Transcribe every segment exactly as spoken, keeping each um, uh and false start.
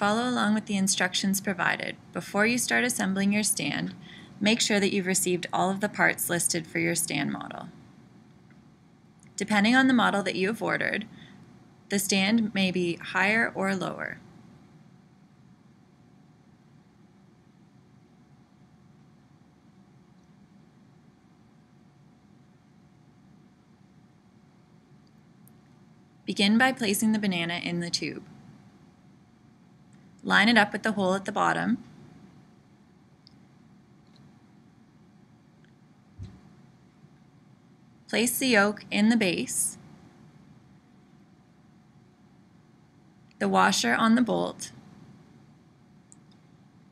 follow along with the instructions provided. Before you start assembling your stand, make sure that you've received all of the parts listed for your stand model. Depending on the model that you have ordered, the stand may be higher or lower. Begin by placing the banana in the tube. Line it up with the hole at the bottom. Place the yolk in the base, the washer on the bolt,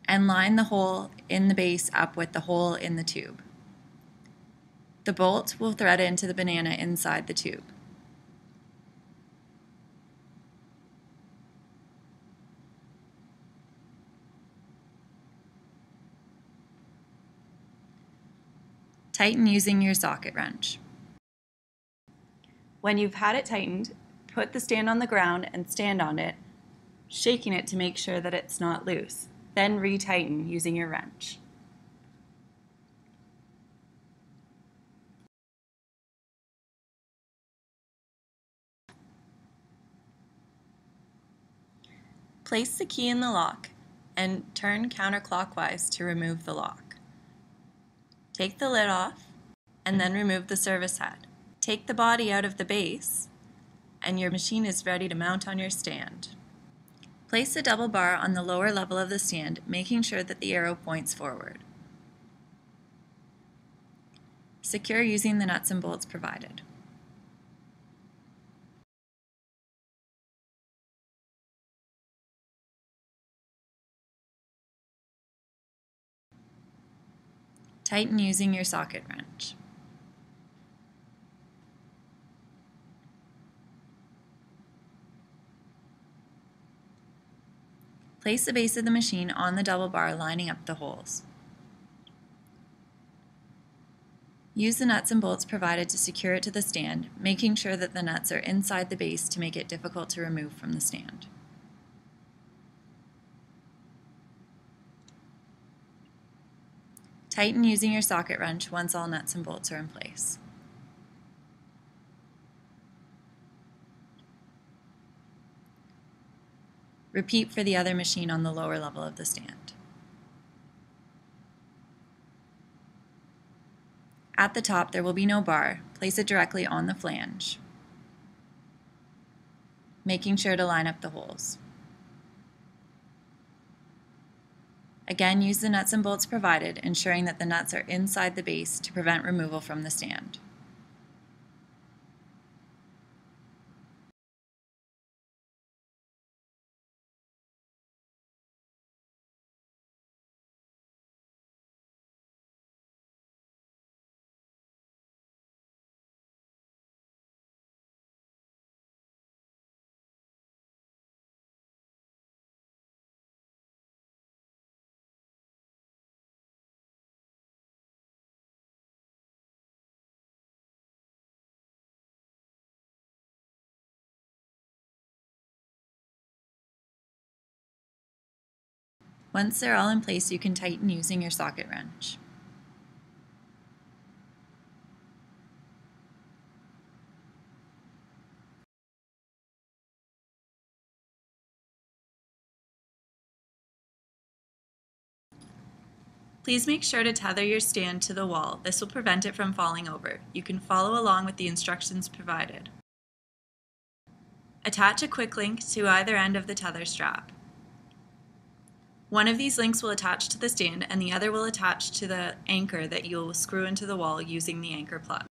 and line the hole in the base up with the hole in the tube. The bolt will thread into the banana inside the tube. Tighten using your socket wrench. When you've had it tightened, put the stand on the ground and stand on it, shaking it to make sure that it's not loose. Then re-tighten using your wrench. Place the key in the lock and turn counterclockwise to remove the lock. Take the lid off and then remove the service head. Take the body out of the base and your machine is ready to mount on your stand. Place a double bar on the lower level of the stand, making sure that the arrow points forward. Secure using the nuts and bolts provided. Tighten using your socket wrench. Place the base of the machine on the double bar, lining up the holes. Use the nuts and bolts provided to secure it to the stand, making sure that the nuts are inside the base to make it difficult to remove from the stand. Tighten using your socket wrench once all nuts and bolts are in place. Repeat for the other machine on the lower level of the stand. At the top, there will be no bar. Place it directly on the flange, making sure to line up the holes. Again, use the nuts and bolts provided, ensuring that the nuts are inside the base to prevent removal from the stand. Once they're all in place, you can tighten using your socket wrench. Please make sure to tether your stand to the wall. This will prevent it from falling over. You can follow along with the instructions provided. Attach a quick link to either end of the tether strap. One of these links will attach to the stand and the other will attach to the anchor that you'll screw into the wall using the anchor plug.